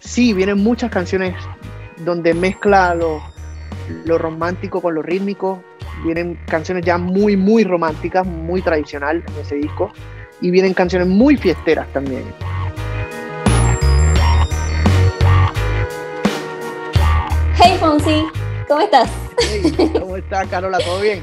sí, vienen muchas canciones donde mezcla lo romántico con lo rítmico. Vienen canciones ya muy, muy románticas, muy tradicional en ese disco. Y vienen canciones muy fiesteras también. Hey Fonsi, ¿cómo estás? Hey, ¿cómo estás, Carola? ¿Todo bien?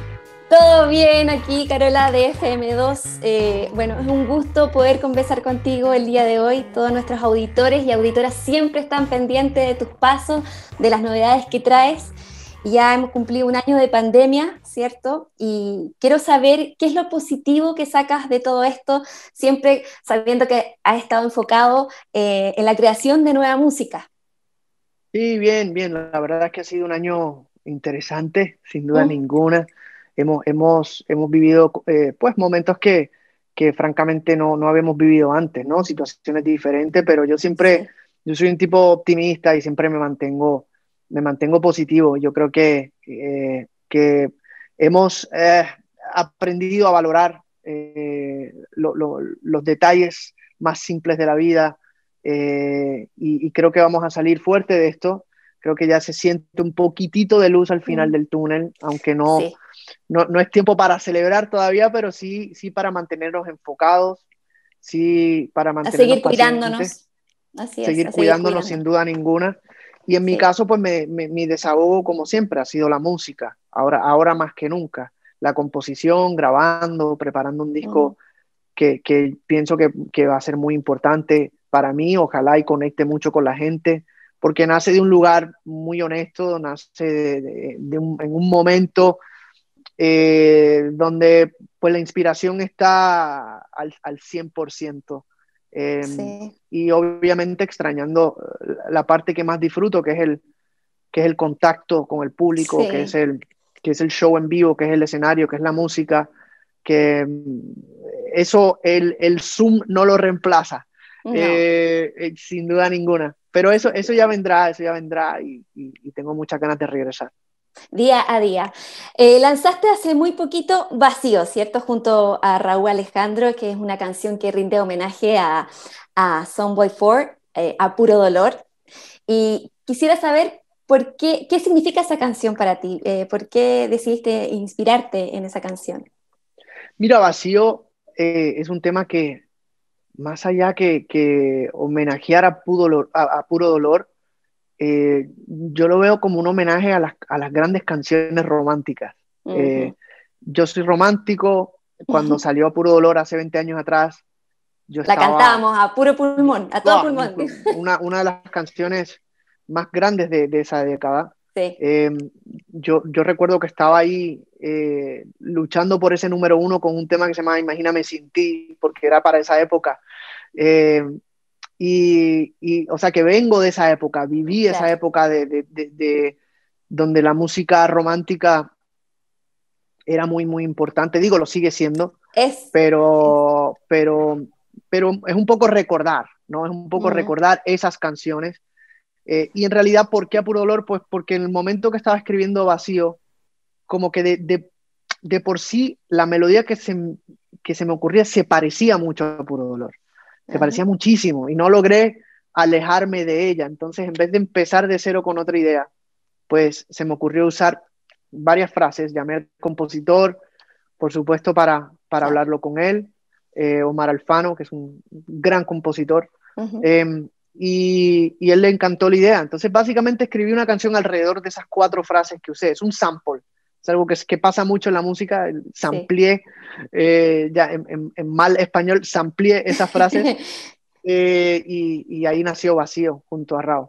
Todo bien, aquí Carola de FM2. Bueno, es un gusto poder conversar contigo el día de hoy. Todos nuestros auditores y auditoras siempre están pendientes de tus pasos, de las novedades que traes. Ya hemos cumplido un año de pandemia, ¿cierto? Y quiero saber qué es lo positivo que sacas de todo esto, siempre sabiendo que has estado enfocado en la creación de nueva música. Sí, bien, bien. La verdad es que ha sido un año interesante, sin duda ninguna. Hemos vivido pues momentos que francamente no habíamos vivido antes, ¿no? Situaciones diferentes, pero yo soy un tipo optimista y siempre me mantengo positivo. Yo creo que hemos aprendido a valorar los detalles más simples de la vida y creo que vamos a salir fuerte de esto. Creo que ya se siente un poquitito de luz al final del túnel, aunque no es tiempo para celebrar todavía, pero sí para mantenernos enfocados, sí para mantenernos cuidándonos. Así es, seguir cuidándonos sin duda ninguna. Y en mi caso, pues mi desahogo, como siempre, ha sido la música, ahora más que nunca. La composición, grabando, preparando un disco que pienso que va a ser muy importante para mí, ojalá y conecte mucho con la gente, porque nace de un lugar muy honesto, nace en un momento donde pues la inspiración está al 100%. Y obviamente extrañando la parte que más disfruto, que es el contacto con el público, que es el show en vivo, que es el escenario, que es la música, que eso el Zoom no lo reemplaza, sin duda ninguna, pero eso ya vendrá y tengo muchas ganas de regresar. Día a día. Lanzaste hace muy poquito Vacío, ¿cierto? Junto a Raúl Alejandro, que es una canción que rinde homenaje a Son by Four, a Puro Dolor. Y quisiera saber qué significa esa canción para ti. ¿Por qué decidiste inspirarte en esa canción? Mira, Vacío es un tema que, más allá que homenajear a Puro Dolor, yo lo veo como un homenaje a las grandes canciones románticas. Yo soy romántico. Cuando salió Puro Dolor hace 20 años atrás, la cantábamos a puro pulmón, a todo pulmón. Una de las canciones más grandes de esa década. Yo recuerdo que estaba ahí luchando por ese número uno con un tema que se llamaba Imagíname Sin Ti, porque era para esa época. O sea que vengo de esa época, viví esa época de donde la música romántica era muy, muy importante. Digo, lo sigue siendo, pero es un poco recordar, ¿no? Es un poco recordar esas canciones. Y en realidad, ¿por qué a Puro Dolor? Pues porque en el momento que estaba escribiendo Vacío, como que de por sí la melodía que se me ocurría se parecía mucho a Puro Dolor. Se parecía muchísimo y no logré alejarme de ella. Entonces, en vez de empezar de cero con otra idea, pues se me ocurrió usar varias frases. Llamé al compositor, por supuesto, para hablarlo con él, Omar Alfano, que es un gran compositor, y él le encantó la idea. Entonces, básicamente escribí una canción alrededor de esas cuatro frases que usé. Es un sample, es algo que pasa mucho en la música. Samplié, ya en mal español, samplié esas frases y ahí nació Vacío junto a Raúl.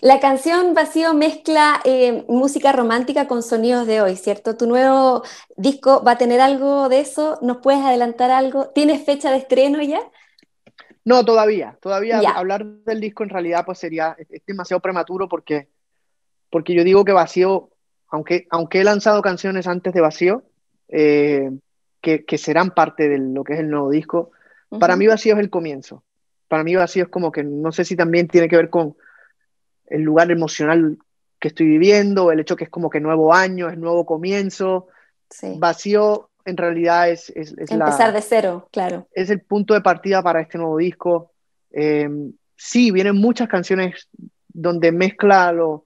La canción Vacío mezcla música romántica con sonidos de hoy, ¿cierto? ¿Tu nuevo disco va a tener algo de eso? ¿Nos puedes adelantar algo? ¿Tienes fecha de estreno ya? No, todavía ya. Hablar del disco en realidad pues sería, es demasiado prematuro porque yo digo que Vacío, aunque he lanzado canciones antes de Vacío, que serán parte de lo que es el nuevo disco, para mí Vacío es el comienzo. Para mí Vacío es como que, no sé si también tiene que ver con el lugar emocional que estoy viviendo, el hecho que es como que nuevo año, es nuevo comienzo. Vacío en realidad es empezar de cero, claro. Es el punto de partida para este nuevo disco. sí, vienen muchas canciones donde mezcla lo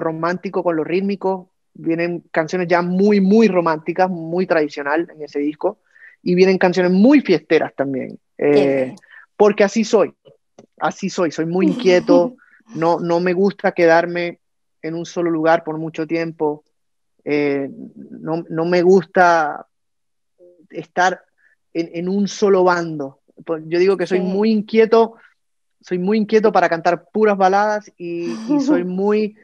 romántico con lo rítmico. Vienen canciones ya muy, muy románticas, muy tradicional en ese disco. Y vienen canciones muy fiesteras también. Porque así soy. Así soy. Soy muy inquieto. No me gusta quedarme en un solo lugar por mucho tiempo. No me gusta estar en un solo bando. Yo digo que soy muy inquieto. Soy muy inquieto para cantar puras baladas y soy muy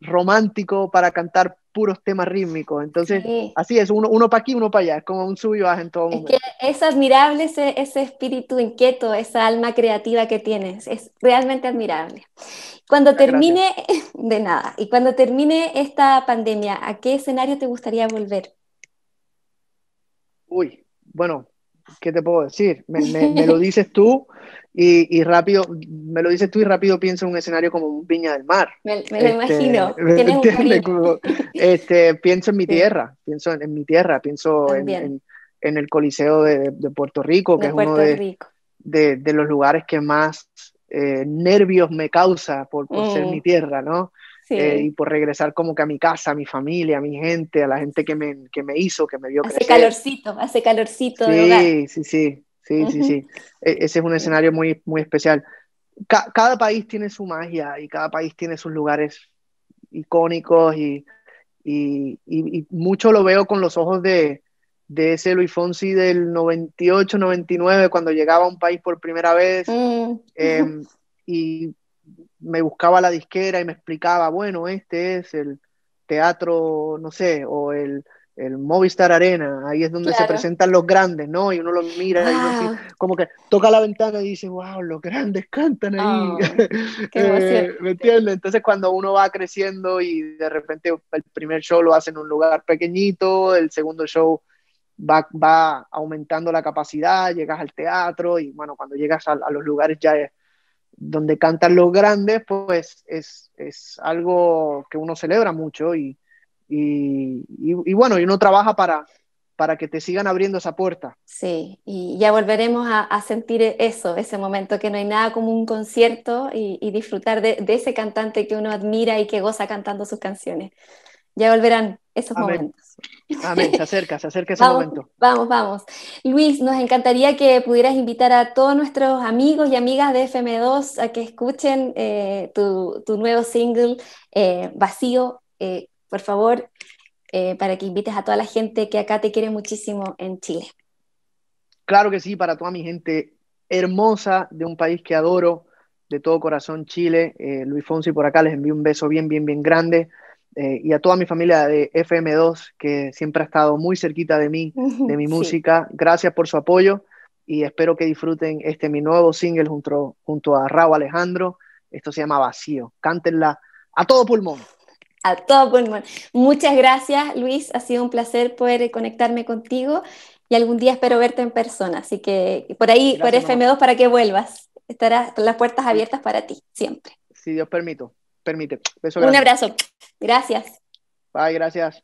romántico para cantar puros temas rítmicos. Entonces, así es, uno para aquí, uno para allá, es como un sub y baja en todo momento. Es admirable ese espíritu inquieto, esa alma creativa que tienes, es realmente admirable. Cuando termine esta pandemia, ¿a qué escenario te gustaría volver? Uy, bueno, ¿qué te puedo decir? Me lo dices tú y rápido, me lo dices tú y rápido pienso en un escenario como Viña del Mar. Me lo imagino. ¿Tienes un pienso en mi tierra, pienso en el Coliseo de Puerto Rico, que es uno de los lugares que más nervios me causa por ser mi tierra, ¿no? Sí. Y por regresar como que a mi casa, a mi familia, a mi gente, a la gente que me hizo, que me vio crecer. Hace calorcito. Sí, de hogar. Sí. Ese es un escenario muy, muy especial. Cada país tiene su magia y cada país tiene sus lugares icónicos y mucho lo veo con los ojos de ese Luis Fonsi del 98, 99, cuando llegaba a un país por primera vez y me buscaba la disquera y me explicaba, bueno, este es el teatro, no sé, o el Movistar Arena, ahí es donde se presentan los grandes, ¿no? Y uno los mira y uno así, como que toca la ventana y dice, wow, los grandes cantan ahí. ¿Me entiendes? Entonces cuando uno va creciendo y de repente el primer show lo hacen en un lugar pequeñito, el segundo show va aumentando la capacidad, llegas al teatro y bueno, cuando llegas a los lugares ya es donde cantan los grandes, pues es algo que uno celebra mucho y bueno, y uno trabaja para que te sigan abriendo esa puerta. Sí, y ya volveremos a sentir eso, ese momento que no hay nada como un concierto y disfrutar de ese cantante que uno admira y que goza cantando sus canciones. Ya volverán esos momentos. Amén, se acerca ese momento. Vamos. Luis, nos encantaría que pudieras invitar a todos nuestros amigos y amigas de FM2 a que escuchen tu nuevo single, Vacío, por favor, para que invites a toda la gente que acá te quiere muchísimo en Chile. Claro que sí, para toda mi gente hermosa de un país que adoro, de todo corazón, Chile. Luis Fonsi por acá, les envío un beso bien, bien, bien grande. Y a toda mi familia de FM2 que siempre ha estado muy cerquita de mí, de mi música, gracias por su apoyo y espero que disfruten mi nuevo single junto a Raúl Alejandro. Esto se llama Vacío, cántenla a todo pulmón. A todo pulmón. Muchas gracias, Luis, ha sido un placer poder conectarme contigo y algún día espero verte en persona, así que por ahí, gracias, por FM2 mamá, para que vuelvas, estarás las puertas abiertas para ti, siempre. Si Dios permite. Beso grande. Un abrazo. Gracias. Bye, gracias.